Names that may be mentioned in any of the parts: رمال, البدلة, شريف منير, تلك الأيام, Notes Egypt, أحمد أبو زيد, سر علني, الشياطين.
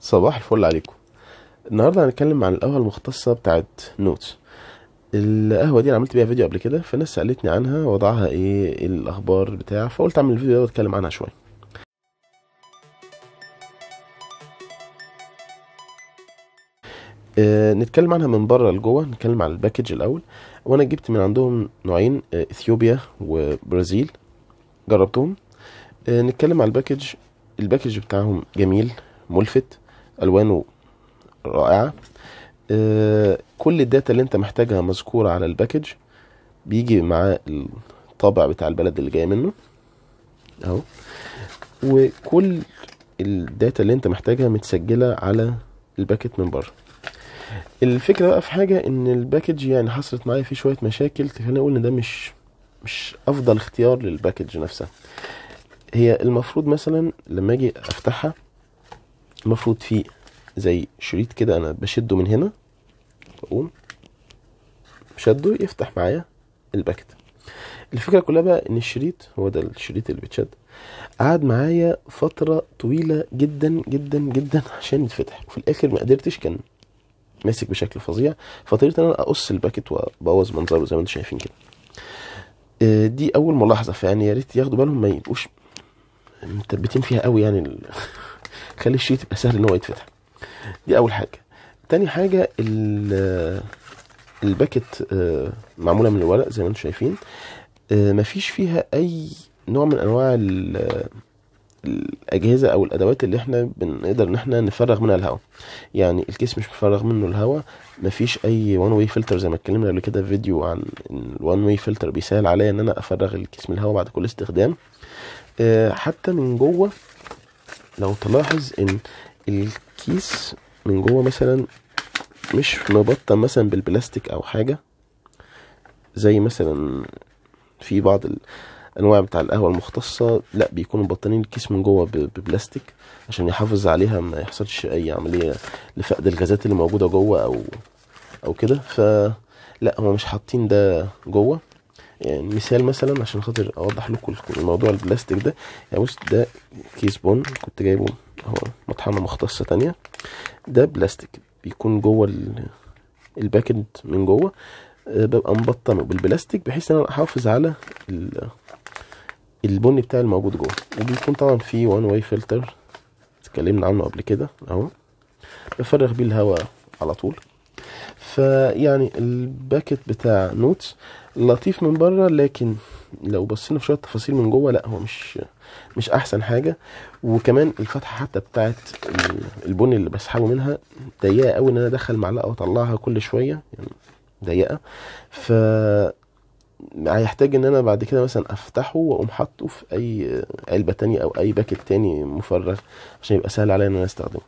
صباح الفل عليكم. النهارده هنتكلم عن القهوه المختصه بتاعت نوتس. القهوه دي انا عملت بيها فيديو قبل كده، فالناس سالتني عنها وضعها ايه الاخبار بتاع، فقلت اعمل الفيديو ده واتكلم عنها شويه. نتكلم عنها من بره لجوه. نتكلم على الباكج الاول، وانا جبت من عندهم نوعين، اثيوبيا وبرازيل، جربتهم. نتكلم على الباكج بتاعهم جميل ملفت، الوانه رائعه. كل الداتا اللي انت محتاجها مذكوره على الباكج، بيجي مع الطابع بتاع البلد اللي جاي منه اهو، وكل الداتا اللي انت محتاجها متسجله على الباكت من بره. الفكره بقى في حاجه، ان الباكج يعني حصلت معايا فيه شويه مشاكل تخليني اقول ان ده مش افضل اختيار للباكج نفسها. هي المفروض مثلا لما اجي افتحها، المفروض فيه زي شريط كده انا بشده من هنا، بقوم شده يفتح معايا الباكت. الفكره كلها بقى ان الشريط هو ده، الشريط اللي بيتشد قعد معايا فتره طويله جدا جدا جدا عشان يتفتح، وفي الاخر ما قدرتش، كان ماسك بشكل فظيع، فاضطريت ان انا اقص الباكت وابوظ منظره زي ما انتم شايفين كده. دي اول ملاحظه، فيعني يا ريت ياخدوا بالهم ما يبقوش متبتين فيها قوي، يعني خلي الشريط يبقى سهل ان هو يتفتح. دي اول حاجه. تاني حاجه، الباكت معموله من الورق زي ما انتم شايفين، مفيش فيها اي نوع من انواع الاجهزه او الادوات اللي احنا بنقدر ان احنا نفرغ منها الهواء. يعني الكيس مش مفرغ منه الهواء، مفيش اي وان واي فلتر زي ما اتكلمنا قبل كده في فيديو عن الوان واي فلتر، بيسهل عليا ان انا افرغ الكيس من الهواء بعد كل استخدام. حتى من جوه لو تلاحظ ان الكيس من جوه مثلا مش مبطن مثلا بالبلاستيك او حاجه، زي مثلا في بعض الانواع بتاع القهوه المختصه، لا بيكونوا مبطنين الكيس من جوه ببلاستيك عشان يحافظ عليها ما يحصلش اي عمليه لفقد الغازات اللي موجوده جوه او كده. فلا هم مش حاطين ده جوه. يعني مثال مثلا عشان خاطر اوضح لكم الموضوع البلاستيك ده، يعني بص ده كيس بون كنت جايبه اهو، مطحنه مختصه تانية، ده بلاستيك بيكون جوه الباكج من جوه، ببقى مبطنه بالبلاستيك بحيث ان انا احافظ على البن بتاع الموجود جوه. وبيكون طبعا فيه وان واي فلتر اتكلمنا عنه قبل كده اهو، بفرغ بيه الهواء على طول. فيعني الباكت بتاع نوتس لطيف من بره، لكن لو بصينا في شويه تفاصيل من جوه، لا هو مش احسن حاجه. وكمان الفتحه حتى بتاعه البن اللي بسحبه منها ضيقه قوي، ان انا ادخل معلقه واطلعها كل شويه يعني ضيقه، ف هيحتاج ان انا بعد كده مثلا افتحه واقوم حاطه في اي علبه تانية او اي باكت تاني مفرغ عشان يبقى سهل عليا ان انا استخدمه.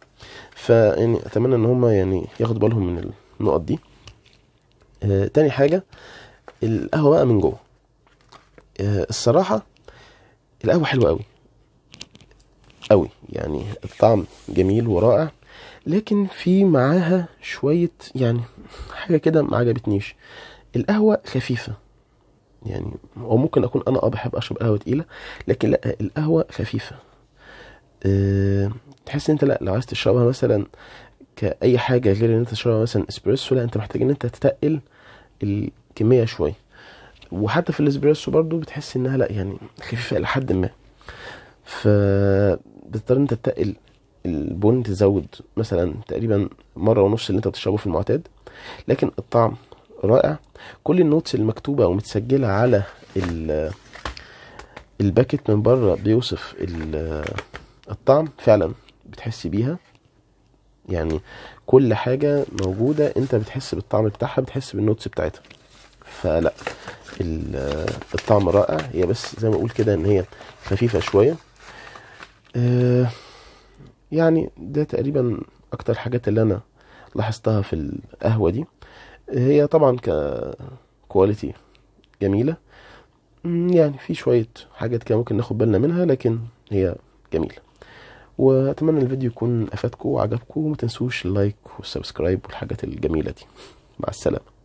فيعني اتمنى ان هم يعني ياخدوا بالهم من النقط دي. تاني حاجه، القهوه بقى من جوه. الصراحه القهوه حلوه قوي قوي، يعني الطعم جميل ورائع، لكن في معاها شويه يعني حاجه كده ما عجبتنيش. القهوه خفيفه، يعني او ممكن اكون انا بحب اشرب قهوه تقيله، لكن لا القهوه خفيفه. تحس انت لا لو عايز تشربها مثلا كاي حاجه غير ان انت تشربها مثلا اسبريسو، لا انت محتاج ان انت تتقل الكميه شويه. وحتى في الاسبريسو برضو بتحس انها لا يعني خفيفه الى حد ما، فبتضطر انت تتقل البن، تزود مثلا تقريبا مره ونص اللي انت بتشربه في المعتاد. لكن الطعم رائع. كل النوتس المكتوبه ومتسجله على الباكت من بره بيوصف الطعم، فعلا بتحس بيها، يعني كل حاجه موجوده انت بتحس بالطعم بتاعها، بتحس بالنوتس بتاعتها. فلا الطعم رائع. هي بس زي ما اقول كده ان هي خفيفه شويه. يعني ده تقريبا اكتر الحاجات اللي انا لاحظتها في القهوه دي. هي طبعا كواليتي جميله، يعني في شويه حاجات كده ممكن ناخد بالنا منها، لكن هي جميله. واتمنى الفيديو يكون افادكم وعجبكم، ومتنسوش اللايك والسبسكرايب والحاجات الجميله دي. مع السلامه.